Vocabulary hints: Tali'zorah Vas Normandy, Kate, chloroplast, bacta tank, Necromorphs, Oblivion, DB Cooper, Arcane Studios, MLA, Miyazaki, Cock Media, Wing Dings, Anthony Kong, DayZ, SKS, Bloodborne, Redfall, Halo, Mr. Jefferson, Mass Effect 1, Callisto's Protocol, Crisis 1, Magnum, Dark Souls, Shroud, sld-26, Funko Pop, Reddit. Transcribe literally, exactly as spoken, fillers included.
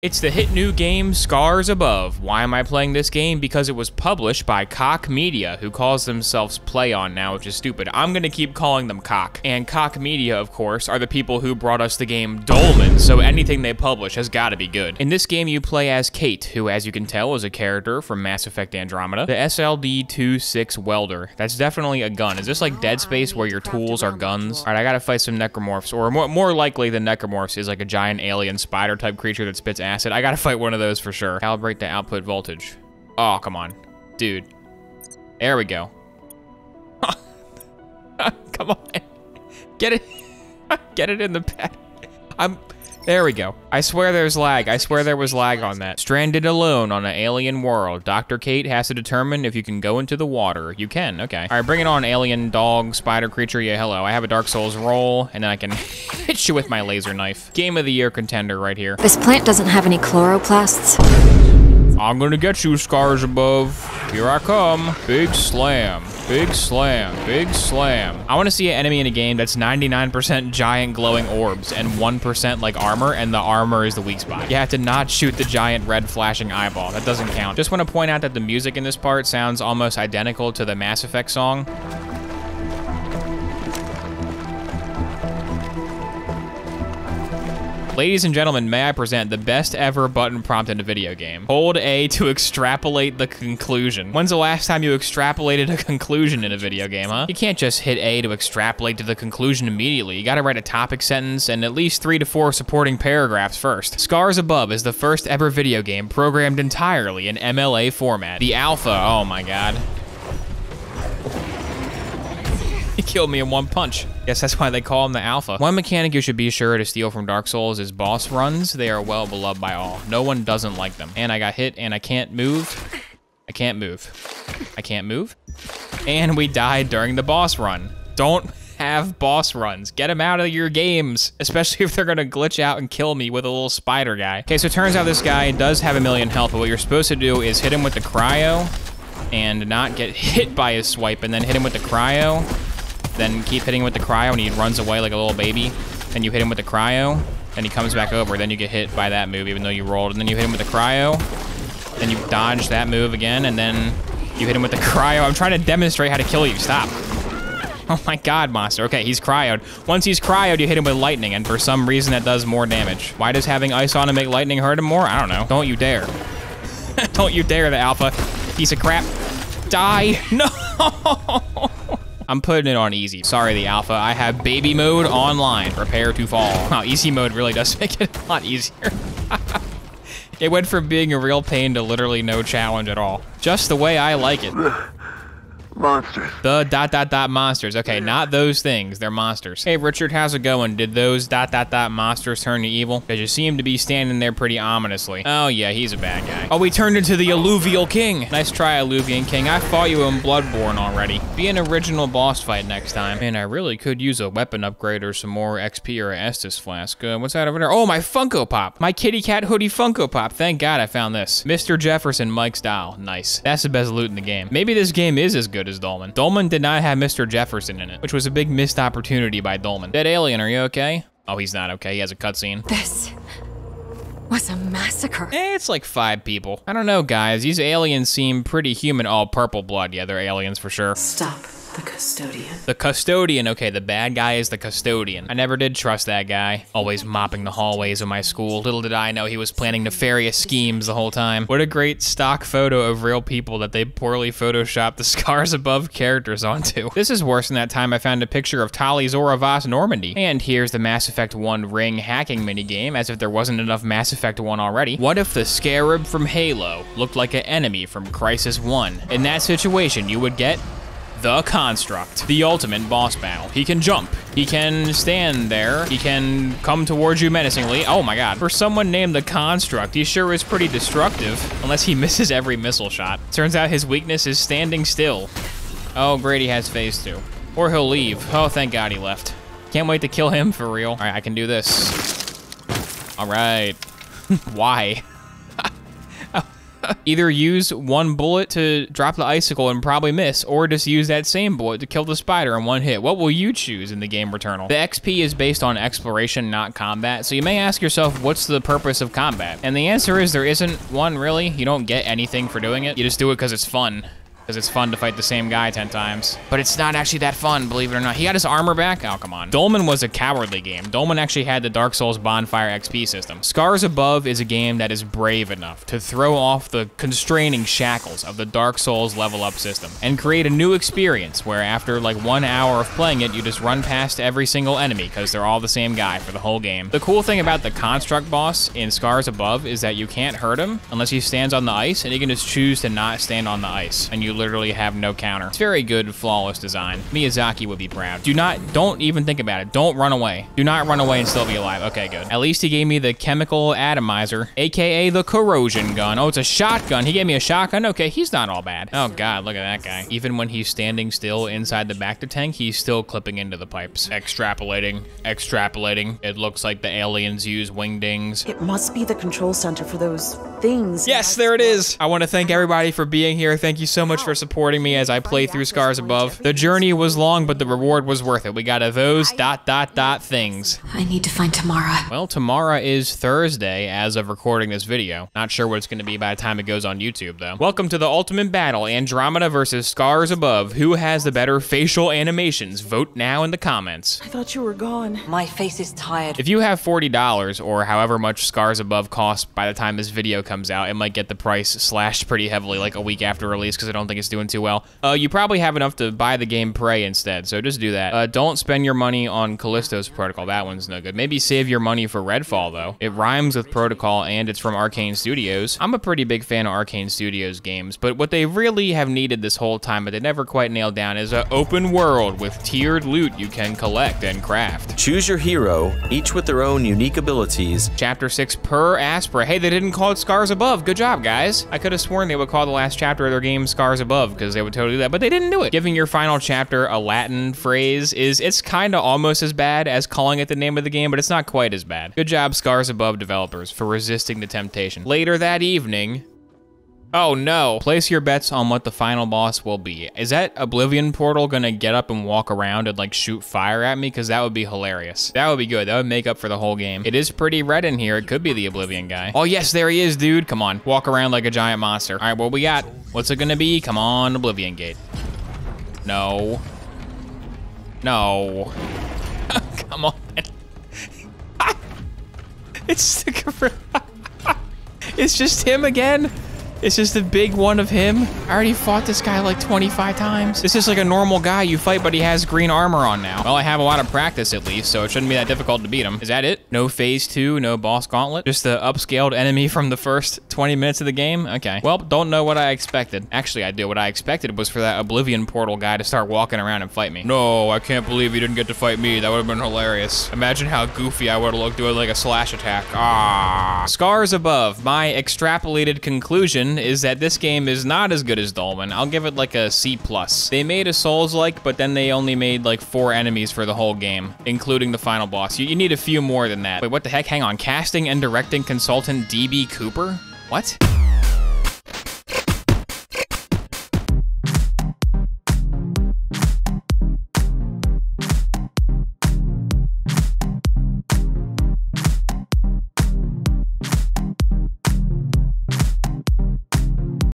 It's the hit new game Scars Above. Why am I playing this game? Because it was published by Cock Media, who calls themselves Play On now, which is stupid. I'm gonna keep calling them Cock. And Cock Media, of course, are the people who brought us the game Dolmen, so anything they publish has gotta be good. In this game, you play as Kate, who, as you can tell, is a character from Mass Effect Andromeda, the S L D twenty-six welder. That's definitely a gun. Is this like Dead Space where your tools are guns? All right, I gotta fight some Necromorphs, or more, more likely the Necromorphs is like a giant alien spider type creature that spits acid. I gotta fight one of those for sure. Calibrate the output voltage. Oh, come on. Dude. There we go. Come on. Get it. Get it in the pad. I'm... There we go. I swear there's lag. I swear there was lag on that. Stranded alone on an alien world. Doctor Kate has to determine if you can go into the water. You can, okay. All right, bring it on, alien dog, spider creature. Yeah, hello. I have a Dark Souls roll, and then I can hit you with my laser knife. Game of the year contender right here. This plant doesn't have any chloroplasts. I'm gonna get you, Scars Above. Here I come. Big slam. Big slam, big slam. I wanna see an enemy in a game that's ninety-nine percent giant glowing orbs and one percent like armor, and the armor is the weak spot. You have to not shoot the giant red flashing eyeball. That doesn't count. Just wanna point out that the music in this part sounds almost identical to the Mass Effect song. Ladies and gentlemen, may I present the best ever button prompt in a video game. Hold A to extrapolate the conclusion. When's the last time you extrapolated a conclusion in a video game, huh? You can't just hit A to extrapolate to the conclusion immediately. You gotta write a topic sentence and at least three to four supporting paragraphs first. Scars Above is the first ever video game programmed entirely in M L A format. The alpha, oh my god. He killed me in one punch. Guess that's why they call him the alpha. One mechanic you should be sure to steal from Dark Souls is boss runs. They are well beloved by all. No one doesn't like them. And I got hit and I can't move. I can't move. I can't move. And we died during the boss run. Don't have boss runs. Get them out of your games, especially if they're gonna glitch out and kill me with a little spider guy. Okay, so it turns out this guy does have a million health, but what you're supposed to do is hit him with the cryo and not get hit by his swipe, and then hit him with the cryo. Then keep hitting with the cryo and he runs away like a little baby. Then you hit him with the cryo and he comes back over. Then you get hit by that move even though you rolled. And then you hit him with the cryo. Then you dodge that move again. And then you hit him with the cryo. I'm trying to demonstrate how to kill you. Stop. Oh my god, monster. Okay, he's cryoed. Once he's cryoed, you hit him with lightning. And for some reason, that does more damage. Why does having ice on him make lightning hurt him more? I don't know. Don't you dare. Don't you dare, the alpha. Piece of crap. Die. No. I'm putting it on easy. Sorry, the alpha. I have baby mode online. Prepare to fall. Wow, easy mode really does make it a lot easier. It went from being a real pain to literally no challenge at all. Just the way I like it. Monsters. The dot dot dot monsters. Okay, not those things. They're monsters. Hey, Richard, how's it going? Did those dot dot dot monsters turn to evil? Because you seem to be standing there pretty ominously. Oh, yeah, he's a bad guy. Oh, we turned into the Alluvial King. Nice try, Alluvian King. I fought you in Bloodborne already. Be an original boss fight next time. Man, I really could use a weapon upgrade or some more X P or an Estus flask. Uh, what's that over there? Oh, my Funko Pop. My kitty cat hoodie Funko Pop. Thank God I found this. Mister Jefferson, Mike's Doll. Nice. That's the best loot in the game. Maybe this game is as good as Dolmen. Dolmen did not have Mister Jefferson in it, which was a big missed opportunity by Dolmen. Dead alien, are you okay? Oh, he's not okay. He has a cutscene. This was a massacre. Eh, it's like five people. I don't know, guys. These aliens seem pretty human. All purple blood. Yeah, they're aliens for sure. Stop the custodian. The custodian. Okay, the bad guy is the custodian. I never did trust that guy. Always mopping the hallways of my school. Little did I know he was planning nefarious schemes the whole time. What a great stock photo of real people that they poorly photoshopped the Scars Above characters onto. This is worse than that time I found a picture of Tali'zorah Vas Normandy. And here's the Mass Effect one ring hacking minigame, as if there wasn't enough Mass Effect one already. What if the Scarab from Halo looked like an enemy from Crisis one? In that situation, you would get the Construct, the ultimate boss battle. He can jump. He can stand there. He can come towards you menacingly. Oh my god. For someone named the Construct, he sure is pretty destructive, unless he misses every missile shot. Turns out his weakness is standing still. Oh, great, he has phase two. Or he'll leave. Oh, thank god he left. Can't wait to kill him for real. All right, I can do this. All right. Why? Either use one bullet to drop the icicle and probably miss, or just use that same bullet to kill the spider in one hit. What will you choose in the game Returnal? The X P is based on exploration, not combat, so you may ask yourself, what's the purpose of combat? And the answer is there isn't one, really. You don't get anything for doing it. You just do it because it's fun. Because it's fun to fight the same guy ten times. But it's not actually that fun, believe it or not. He got his armor back? Oh, come on. Dolmen was a cowardly game. Dolmen actually had the Dark Souls bonfire X P system. Scars Above is a game that is brave enough to throw off the constraining shackles of the Dark Souls level up system and create a new experience where after like one hour of playing it, you just run past every single enemy because they're all the same guy for the whole game. The cool thing about the Construct boss in Scars Above is that you can't hurt him unless he stands on the ice, and you can just choose to not stand on the ice. And you literally have no counter. It's very good, flawless design. Miyazaki would be proud. Do not, don't even think about it. Don't run away. Do not run away and still be alive. Okay, good. At least he gave me the chemical atomizer, A K A the corrosion gun. Oh, it's a shotgun. He gave me a shotgun. Okay, he's not all bad. Oh God, look at that guy. Even when he's standing still inside the bacta tank, he's still clipping into the pipes. Extrapolating, extrapolating. It looks like the aliens use wing dings. It must be the control center for those things. Yes, there it is. I want to thank everybody for being here. Thank you so much for supporting me as I play through Scars Above. The journey was long, but the reward was worth it. We got a those dot dot dot things. I need to find Tamara. Well, Tamara is Thursday as of recording this video. Not sure what it's gonna be by the time it goes on YouTube though. Welcome to the ultimate battle, Andromeda versus Scars Above. Who has the better facial animations? Vote now in the comments. I thought you were gone. My face is tired. If you have forty dollars or however much Scars Above costs by the time this video comes out, it might get the price slashed pretty heavily like a week after release because I don't think it's doing too well. Uh, you probably have enough to buy the game Prey instead, so just do that. Uh, don't spend your money on Callisto's Protocol. That one's no good. Maybe save your money for Redfall, though. It rhymes with Protocol, and it's from Arcane Studios. I'm a pretty big fan of Arcane Studios games, but what they really have needed this whole time, but they never quite nailed down, is an open world with tiered loot you can collect and craft. Choose your hero, each with their own unique abilities. Chapter six, Per Aspera. Hey, they didn't call it Scars Above. Good job, guys. I could have sworn they would call the last chapter of their game Scars Above because they would totally do that, but they didn't do it. Giving your final chapter a Latin phrase is, it's kind of almost as bad as calling it the name of the game, but it's not quite as bad. Good job, Scars Above developers, for resisting the temptation. Later that evening, oh no. Place your bets on what the final boss will be. Is that Oblivion portal gonna get up and walk around and like shoot fire at me? Cause that would be hilarious. That would be good. That would make up for the whole game. It is pretty red in here. It could be the Oblivion guy. Oh yes, there he is, dude. Come on, walk around like a giant monster. All right, what we got? What's it gonna be? Come on, Oblivion Gate. No. No. Come on. It's the gorilla. It's just him again. It's just the big one of him. I already fought this guy like twenty-five times. This is like a normal guy you fight, but he has green armor on now. Well, I have a lot of practice at least, so it shouldn't be that difficult to beat him. Is that it? No phase two, no boss gauntlet. Just the upscaled enemy from the first twenty minutes of the game? Okay. Well, don't know what I expected. Actually, I do. What I expected was for that Oblivion portal guy to start walking around and fight me. No, I can't believe you didn't get to fight me. That would have been hilarious. Imagine how goofy I would have looked doing like a slash attack. Ah. Scars Above, my extrapolated conclusion is that this game is not as good as Dolmen. I'll give it like a C plus. They made a Souls-like, but then they only made like four enemies for the whole game, including the final boss. You, you need a few more than that. Wait, what the heck? Hang on. Casting and directing consultant D B Cooper? What?